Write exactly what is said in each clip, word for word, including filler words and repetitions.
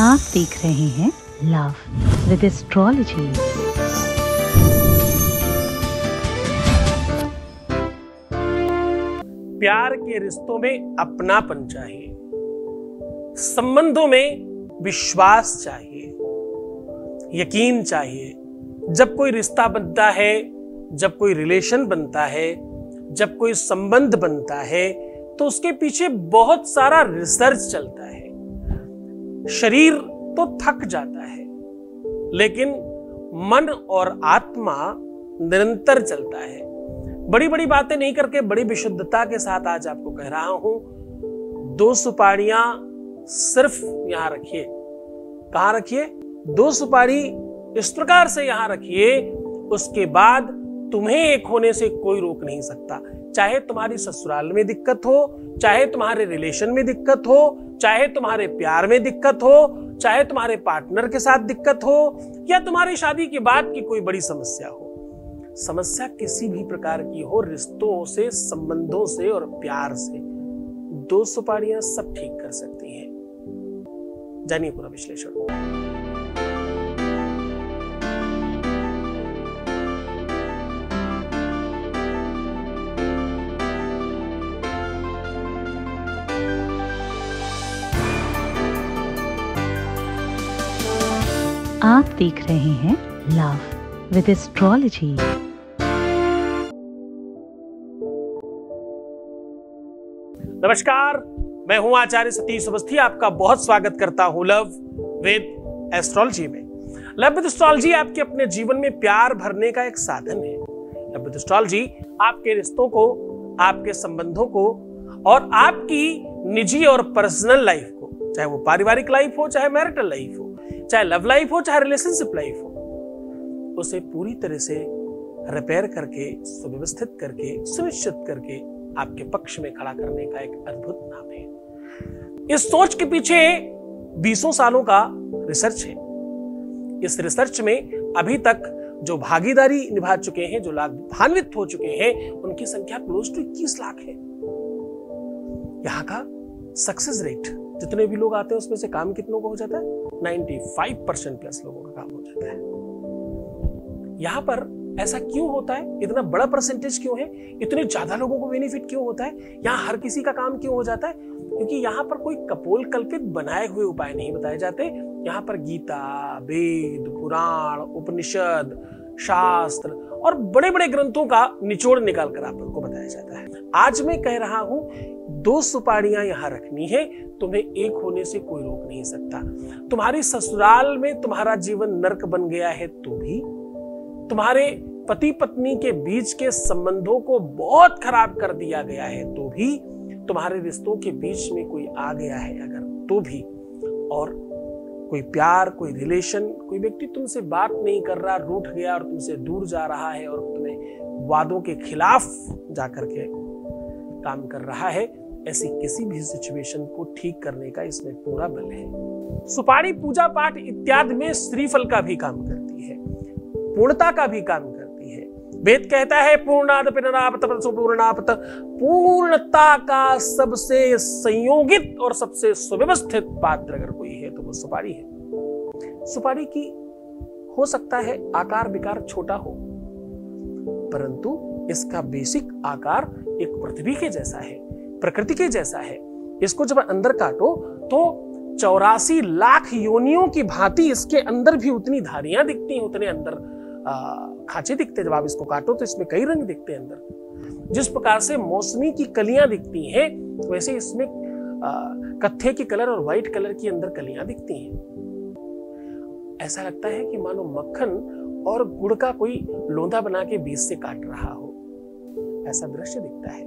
आप देख रहे हैं लव विद एस्ट्रोलॉजी। प्यार के रिश्तों में अपनापन चाहिए, संबंधों में विश्वास चाहिए, यकीन चाहिए। जब कोई रिश्ता बनता है, जब कोई रिलेशन बनता है, जब कोई संबंध बनता है, तो उसके पीछे बहुत सारा रिसर्च चलता है। शरीर तो थक जाता है, लेकिन मन और आत्मा निरंतर चलता है। बड़ी बड़ी बातें नहीं करके बड़ी विशुद्धता के साथ आज आपको कह रहा हूं, दो सुपारियां सिर्फ यहां रखिए। कहां रखिए? दो सुपारी इस प्रकार से यहां रखिए, उसके बाद तुम्हें एक होने से कोई रोक नहीं सकता। चाहे तुम्हारी ससुराल में दिक्कत हो, चाहे तुम्हारे रिलेशन में दिक्कत हो, चाहे तुम्हारे प्यार में दिक्कत हो, चाहे तुम्हारे पार्टनर के साथ दिक्कत हो, या तुम्हारी शादी के बाद की कोई बड़ी समस्या हो, समस्या किसी भी प्रकार की हो, रिश्तों से, संबंधों से और प्यार से, दो सुपारियां सब ठीक कर सकती हैं। जानिए पूरा विश्लेषण। आप देख रहे हैं लव विद एस्ट्रोलॉजी। नमस्कार, मैं हूं आचार्य सतीश अवस्थी, आपका बहुत स्वागत करता हूं लव विद एस्ट्रोलॉजी में। लव विद एस्ट्रोलॉजी आपके अपने जीवन में प्यार भरने का एक साधन है। लव विद एस्ट्रोलॉजी आपके रिश्तों को, आपके संबंधों को और आपकी निजी और पर्सनल लाइफ को, चाहे वो पारिवारिक लाइफ हो, चाहे मैरिटल लाइफ हो, चाहे लव लाइफ हो, चाहे रिलेशनशिप लाइफ हो, उसे पूरी तरह से रिपेयर करके, सुव्यवस्थित करके, सुनिश्चित करके आपके पक्ष में खड़ा करने का एक अद्भुत नाम है। इस सोच के पीछे बीसों सालों का रिसर्च है। इस रिसर्च में अभी तक जो भागीदारी निभा चुके हैं, जो लाभान्वित हो चुके हैं, उनकी संख्या क्लोज टू इक्कीस लाख है। यहां का सक्सेस रेट, जितने भी लोग आते हैं उसमें से काम कितनों को हो जाता है? पचानवे परसेंट प्लस लोगों का काम हो जाता है। यहां पर ऐसा क्यों होता है? इतना बड़ा परसेंटेज क्यों है? इतने ज्यादा लोगों को बेनिफिट क्यों होता है? यहां हर किसी का काम क्यों हो जाता है? क्योंकि यहां पर कोई कपोल कल्पित बनाए हुए उपाय नहीं बताए जाते। यहां पर गीता, वेद, पुराण, उपनिषद, शास्त्र और बड़े बड़े ग्रंथों का निचोड़ निकाल कर आपको बताया जाता है। आज मैं कह रहा हूं, दो सुपारियां यहां रखनी है, तुम्हें एक होने से कोई रोक नहीं सकता। तुम्हारी ससुराल में तुम्हारा जीवन नरक बन गया है तो भी, तुम्हारे पति पत्नी के बीच के संबंधों को बहुत खराब कर दिया गया है तो भी, तुम्हारे रिश्तों के बीच में कोई आ गया है अगर तो भी, और कोई प्यार, कोई रिलेशन, कोई व्यक्ति तुमसे बात नहीं कर रहा, रूठ गया और तुमसे दूर जा रहा है और तुम्हें वादों के खिलाफ जाकर के काम कर रहा है, ऐसी किसी भी सिचुएशन को ठीक करने का इसमें पूरा बल है। सुपारी पूजा पाठ इत्यादि में श्रीफल का भी काम करती है, पूर्णता का भी काम करती है। वेद कहता है पूर्णात् पूर्णात् पूर्णात्, पूर्णता का सबसे संयोगित और सबसे सुव्यवस्थित पात्र अगर कोई है तो वो सुपारी है। सुपारी की हो सकता है आकार विकार छोटा हो, परंतु इसका बेसिक आकार एक पृथ्वी के जैसा है, प्रकृति के जैसा है। इसको जब अंदर काटो तो चौरासी लाख योनियों की भांति इसके अंदर भी उतनी धारियां दिखती हैं, उतने अंदर खांचे दिखते हैं। जब आप इसको काटो तो इसमें कई रंग दिखते हैं अंदर। जिस प्रकार से मौसमी की कलियां दिखती हैं, वैसे इसमें कत्थे के कलर और व्हाइट कलर की अंदर कलियां दिखती हैं। ऐसा लगता है कि मानो मक्खन और गुड़ का कोई लोंदा बना के बीज से काट रहा हो, ऐसा दृश्य दिखता है।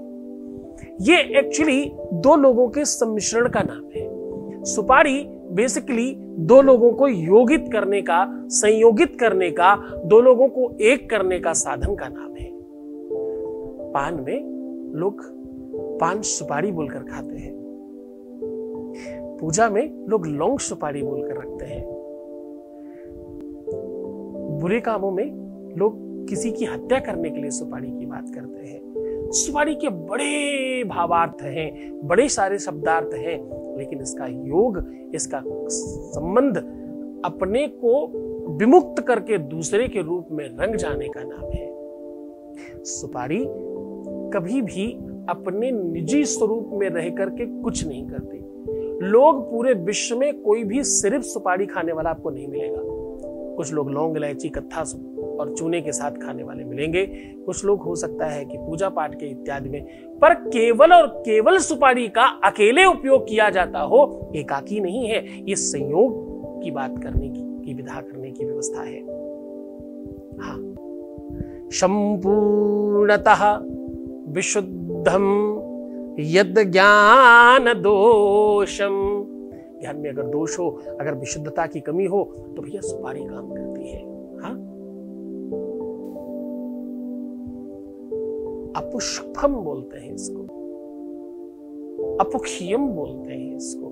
ये एक्चुअली दो लोगों के सम्मिश्रण का नाम है। सुपारी बेसिकली दो लोगों को योगित करने का, संयोगित करने का, दो लोगों को एक करने का साधन का नाम है। पान में लोग पान सुपारी बोलकर खाते हैं, पूजा में लोग लौंग सुपारी बोलकर रखते हैं, बुरे कामों में लोग किसी की हत्या करने के लिए सुपारी की बात करते हैं। सुपारी के बड़े भावार्थ हैं, बड़े सारे शब्दार्थ हैं, लेकिन इसका योग, इसका संबंध अपने को विमुक्त करके दूसरे के रूप में रंग जाने का नाम है। सुपारी कभी भी अपने निजी स्वरूप में रह करके कुछ नहीं करती। लोग पूरे विश्व में कोई भी सिर्फ सुपारी खाने वाला आपको नहीं मिलेगा। कुछ लोग लौंग इलायची कत्था और चूने के साथ खाने वाले मिलेंगे, कुछ लोग हो सकता है कि पूजा पाठ के इत्यादि में, पर केवल और केवल सुपारी का अकेले उपयोग किया जाता हो, एकाकी नहीं है। ये संयोग की बात करने की, की विधा करने की व्यवस्था है। हाँ, संपूर्णतः विशुद्धम यद ज्ञान दोषम, ज्ञान में अगर दोष हो, अगर विशुद्धता की कमी हो तो भैया सुपारी काम करती है। हाँ, अपुष्पम बोलते हैं इसको, अपुक्षियम बोलते हैं इसको,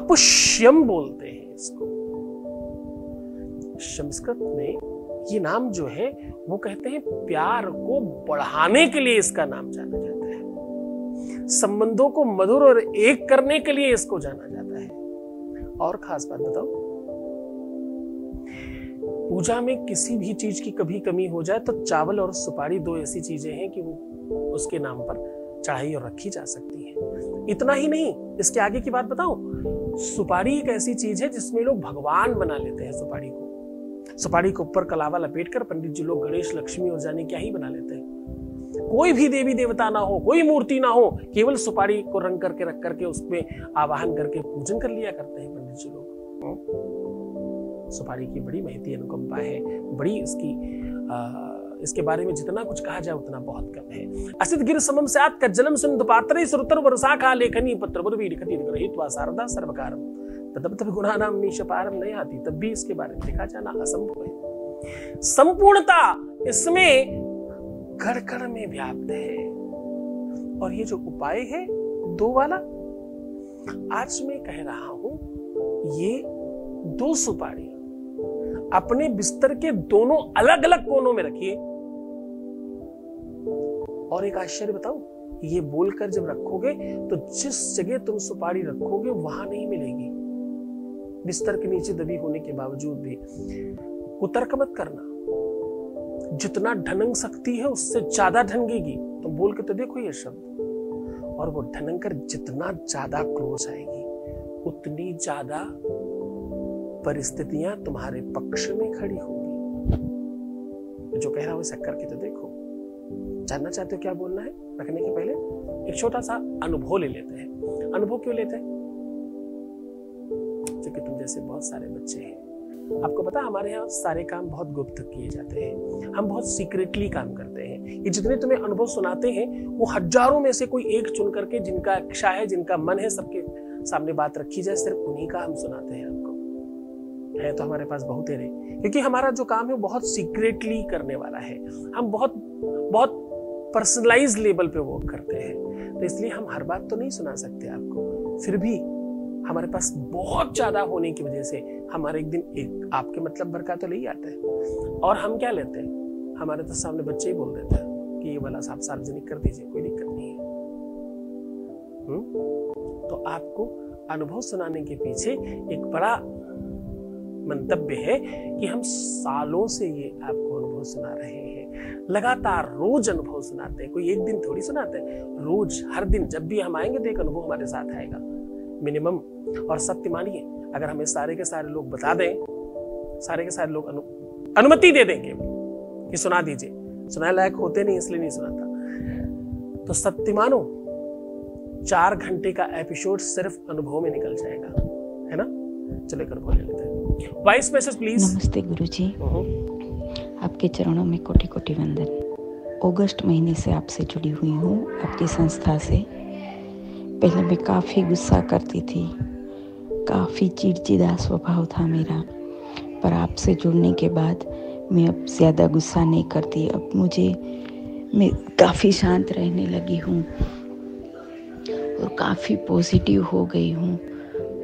अपुष्यम बोलते हैं इसको। संस्कृत में ये नाम जो है वो कहते हैं प्यार को बढ़ाने के लिए इसका नाम जाना जाता है, संबंधों को मधुर और एक करने के लिए इसको जाना जाता है। और खास बात बताओ, पूजा में किसी भी चीज की कभी कमी हो जाए तो चावल और सुपारी दो ऐसी चीजें हैं कि वो उसके नाम पर चढ़ाई और रखी जा सकती है। इतना ही नहीं, इसके आगे की बात बताऊं, सुपारी एक ऐसी चीज है जिसमें लोग भगवान बना लेते हैं। सुपारी को सुपारी के ऊपर कलावा लपेट कर पंडित जी लोग गणेश, लक्ष्मी और जाने क्या ही बना लेते हैं। कोई भी देवी देवता ना हो, कोई मूर्ति ना हो, केवल सुपारी को रंग करके रख करके उसमें आवाहन करके पूजन कर लिया करते हैं पंडित जी लोग। सुपारी की बड़ी महती अनुकंपा है, बड़ी इसकी आ, इसके बारे में जितना कुछ कहा जाए उतना बहुत कम है। असित गिर समम स्यात् कज्जलम सुन्दपात्रे सुरतर वर्षाखा लेखनी पत्रवद वीरकति गृहीत्वा शारदा सर्वकारम तदपि गुणानां मीशपारम नहीं आती, तब भी इसके बारे में लिखा जाना असंभव है। संपूर्णता इसमें घर घर में व्याप्त है। और ये जो उपाय है दो वाला, आज मैं कह रहा हूं, ये दो सुपारी अपने बिस्तर के दोनों अलग अलग कोनों में रखिए। और एक आश्चर्य बताऊं, ये बोलकर जब रखोगे तो जिस जगह तुम सुपारी रखोगे वहां नहीं मिलेगी, बिस्तर के नीचे दबी होने के बावजूद भी। कुतर्क मत करना, जितना ढनंग सकती है उससे ज्यादा ढनगेगी। तो बोल के तो देखो ये शब्द, और वो ढनंग कर जितना ज्यादा क्लोज आएगी उतनी ज्यादा परिस्थितियां तुम्हारे पक्ष में खड़ी होगी। जो कह रहा हूं शक्कर के तो देखो। जानना चाहते हो क्या बोलना है? रखने के पहले एक छोटा सा अनुभव ले लेते हैं। अनुभव क्यों लेते हैं? क्योंकि तुम जैसे बहुत सारे बच्चे हैं, आपको पता हमारे यहाँ सारे काम बहुत गुप्त किए जाते हैं, हम बहुत सीक्रेटली काम करते हैं। ये जितने तुम्हें अनुभव सुनाते हैं वो हजारों में से कोई एक चुन करके जिनका इच्छा है, जिनका मन है, सबके सामने बात रखी जाए, सिर्फ उन्हीं का हम सुनाते हैं आपको। है तो हमारे पास बहुत तेरे, क्योंकि हमारा जो काम है बहुत सीक्रेटली करने वाला है, हम बहुत बहुत पर्सनलाइज लेवल पे वर्क करते हैं, तो इसलिए हम हर बात तो नहीं सुना सकते आपको। फिर भी हमारे पास बहुत ज्यादा होने की वजह से हमारे एक दिन एक आपके मतलब भर का तो ले ही आता है। और हम क्या लेते हैं, हमारे तो सामने बच्चे ही बोल देते हैं कि ये वाला साहब सार्वजनिक कर दीजिए, कोई दिक्कत नहीं है। हुँ? तो आपको अनुभव सुनाने के पीछे एक बड़ा मंतव्य है कि हम सालों से ये आपको अनुभव सुना रहे हैं, लगातार रोज अनुभव सुनाते हैं, कोई एक दिन थोड़ी सुनाते हैं, रोज हर दिन जब भी हम आएंगे तो एक अनुभव हमारे साथ आएगा मिनिमम। और सत्य मानिए, अगर हमें सारे के सारे लोग बता दें, सारे के सारे लोग अनु, अनुमति दे देंगे कि सुना दीजिए, सुनाए लायक होते नहीं इसलिए नहीं सुनाता, तो सत्य मानो चार घंटे का एपिसोड सिर्फ अनुभव में निकल जाएगा, है ना। चले कर बोल लेते हैं। Voice message please. नमस्ते गुरुजी, आपके चरणों में कोटि कोटि वंदन। अगस्त महीने से आपसे जुड़ी हुई हूँ, आपकी संस्था से। पहले मैं काफ़ी गुस्सा करती थी, काफ़ी चिड़चिड़ा स्वभाव था मेरा, पर आपसे जुड़ने के बाद मैं अब ज़्यादा गुस्सा नहीं करती। अब मुझे मैं काफ़ी शांत रहने लगी हूँ और काफ़ी पॉजिटिव हो गई हूँ,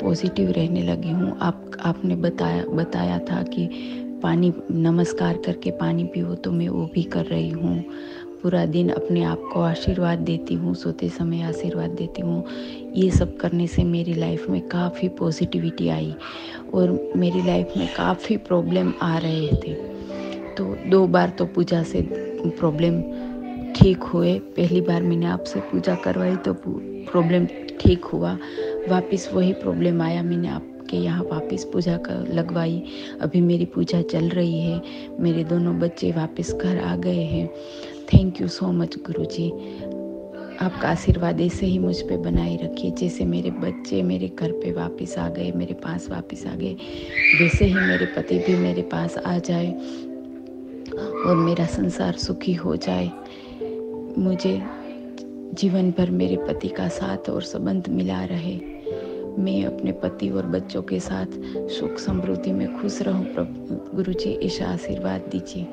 पॉजिटिव रहने लगी हूँ। आप आपने बताया बताया था कि पानी नमस्कार करके पानी पियो, तो मैं वो भी कर रही हूँ। पूरा दिन अपने आप को आशीर्वाद देती हूँ, सोते समय आशीर्वाद देती हूँ। ये सब करने से मेरी लाइफ में काफ़ी पॉजिटिविटी आई और मेरी लाइफ में काफ़ी प्रॉब्लम आ रहे थे। तो दो बार तो पूजा से प्रॉब्लम ठीक हुए। पहली बार मैंने आपसे पूजा करवाई तो प्रॉब्लम ठीक हुआ, वापस वही प्रॉब्लम आया। मैंने आप के यहाँ वापस पूजा कर लगवाई, अभी मेरी पूजा चल रही है। मेरे दोनों बच्चे वापस घर आ गए हैं। थैंक यू सो मच गुरुजी, आपका आशीर्वाद ऐसे ही मुझ पे बनाए रखिए। जैसे मेरे बच्चे मेरे घर पे वापस आ गए, मेरे पास वापस आ गए, वैसे ही मेरे पति भी मेरे पास आ जाए और मेरा संसार सुखी हो जाए। मुझे जीवन भर मेरे पति का साथ और संबंध मिला रहे। मैं अपने पति और बच्चों के साथ सुख समृद्धि में खुश रहूं। गुरुजी ऐसा आशीर्वाद दीजिए,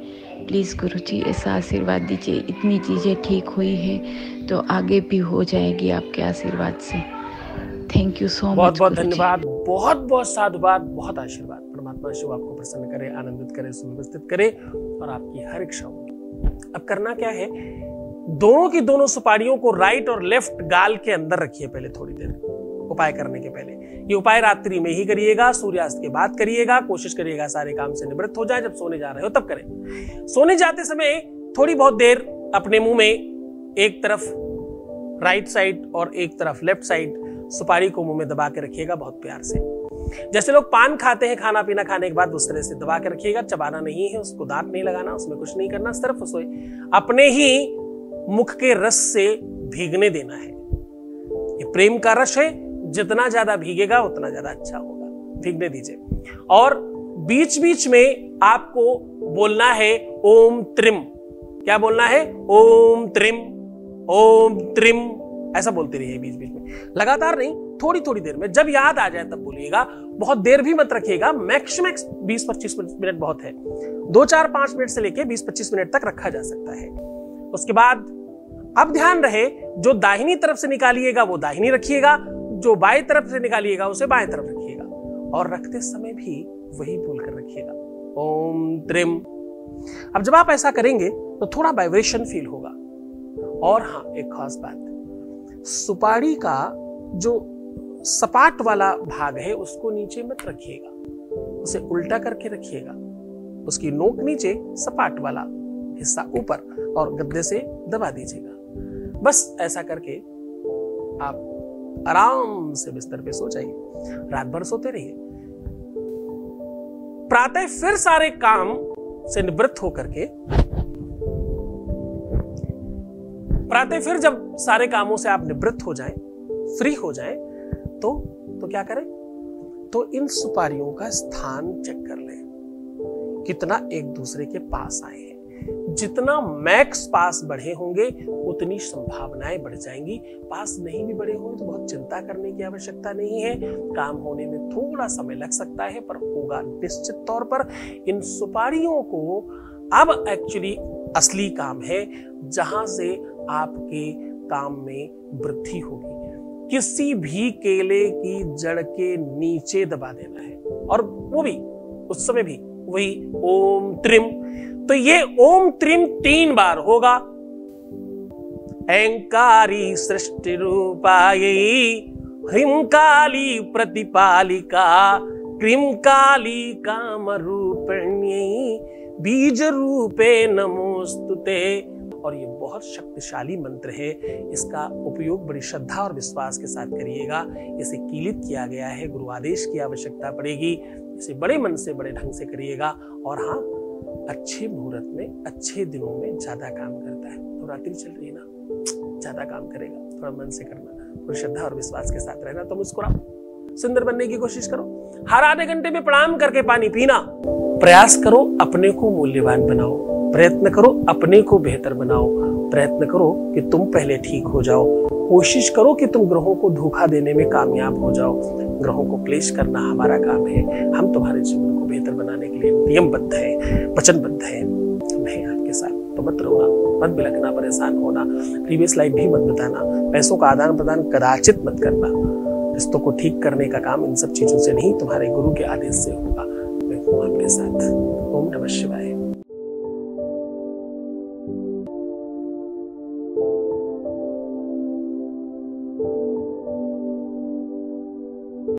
प्लीज़ गुरुजी ऐसा आशीर्वाद दीजिए। इतनी चीज़ें ठीक हुई है तो आगे भी हो जाएगी आपके आशीर्वाद से। थैंक यू सो मच, बहुत बहुत धन्यवाद, बहुत बहुत साधुवाद, बहुत आशीर्वाद। परमात्मा शिव आपको प्रसन्न करे, आनंदित करे, सुव्यवस्थित करे और आपकी हर इच्छा हो। अब करना क्या है, दोनों की दोनों सुपारियों को राइट और लेफ्ट गाल के अंदर रखिए। पहले थोड़ी देर उपाय करने के पहले ये उपाय रात्रि में ही करिएगा, सूर्यास्त के बाद करिएगा। कोशिश करिएगा सारे काम से निवृत्त हो जाए, जब सोने जा रहे हो तब करें। सोने जाते समय थोड़ी बहुत देर अपने मुंह में एक तरफ राइट साइड और एक तरफ लेफ्ट साइड सुपारी को मुंह में दबा के रखिएगा, बहुत प्यार से। जैसे लोग पान खाते हैं खाना पीना खाने के बाद, उस तरह से दबा के रखिएगा। चबाना नहीं है, उसको दांत नहीं लगाना, उसमें कुछ नहीं करना, सिर्फ उसे अपने ही मुख के रस से भीगने देना है। ये प्रेम का रस है, जितना ज्यादा भीगेगा उतना ज्यादा अच्छा होगा। भीगने दीजिए और बीच बीच में आपको बोलना है ओम त्रिम। क्या बोलना है? ओम त्रिम, ओम त्रिम, ऐसा बोलते रहिए बीच बीच में, लगातार नहीं, थोड़ी थोड़ी देर में। जब याद आ जाए तब बोलिएगा, बहुत देर भी मत रखिएगा। मैक्स मैक्स बीस पच्चीस मिनट बहुत है, दो चार पांच मिनट से लेकर बीस पच्चीस मिनट तक रखा जा सकता है। उसके बाद अब ध्यान रहे, जो दाहिनी तरफ से निकालिएगा वो दाहिनी रखिएगा, जो बाएं तरफ से निकालिएगा उसे बाएं तरफ रखिएगा और रखते समय भी वही बोलकर रखिएगा, ओम त्रिम। अब जब आप ऐसा करेंगे तो थोड़ा वाइब्रेशन फील होगा। और हाँ, एक खास बात, सुपारी का जो सपाट वाला भाग है उसको नीचे मत रखिएगा, उसे उल्टा करके रखिएगा। उसकी नोक नीचे, सपाट वाला हिस्सा ऊपर और गद्दे से दबा दीजिएगा। बस ऐसा करके आप आराम से बिस्तर पे सो जाइए, रात भर सोते रहिए। प्रातः फिर सारे काम से निवृत्त होकर के, प्रातः फिर जब सारे कामों से आप निवृत्त हो जाएं, फ्री हो जाएं, तो तो क्या करें? तो इन सुपारियों का स्थान चेक कर लें, कितना एक दूसरे के पास आए हैं। जितना मैक्स पास बढ़े होंगे उतनी संभावनाएं बढ़ जाएंगी। पास नहीं भी बढ़े होंगे तो बहुत चिंता करने की आवश्यकता नहीं है। काम होने में थोड़ा समय लग सकता है पर होगा निश्चित तौर पर। इन सुपारियों को अब एक्चुअली असली काम है, जहां से आपके काम में वृद्धि होगी। किसी भी केले की जड़ के नीचे दबा देना है और वो भी उस समय भी वही ओम त्रिम। तो ये ओम त्रिम तीन बार होगा। अहंकारी सृष्टि रूपायी ह्रीं काली प्रतिपालिका क्रीं काली काम रूपिण्यै बीज रूपे नमोस्तुते। और ये बहुत शक्तिशाली मंत्र है, इसका उपयोग बड़ी श्रद्धा और विश्वास के साथ करिएगा। इसे कीलित किया गया है, गुरु आदेश की आवश्यकता पड़ेगी। इसे बड़े मन से बड़े ढंग से करिएगा। और हाँ, अच्छे मुहूर्त में, अच्छे दिनों में ज्यादा काम करता है। तो रात्रि चल रही है ना, ज्यादा काम करेगा, थोड़ा मन से करना, थोड़ी श्रद्धा और विश्वास के साथ रहना। तो मुस्कुराओ, सुंदर बनने की कोशिश करो। हर आधे घंटे में प्रणाम करके पानी पीना। प्रयास करो, अपने को मूल्यवान बनाओ। प्रयत्न करो, अपने को बेहतर बनाओ। प्रयत्न करो कि तुम पहले ठीक हो जाओ। कोशिश करो कि तुम ग्रहों को धोखा देने में कामयाब हो जाओ। ग्रहों को क्लेश करना हमारा काम है। हम तुम्हारे जीवन को बेहतर बनाने के लिए नियमबद्ध हैं, वचनबद्ध हैं। मैं आपके साथ, तो मत रोना, मत बिलखना, परेशान होना, प्रीवियस लाइफ भी मत बताना, पैसों का आदान प्रदान कदाचित मत करना। रिश्तों को ठीक करने का काम इन सब चीजों से नहीं, तुम्हारे गुरु के आदेश से होगा। मैं हूँ आपके साथ। ओम नमः शिवाय।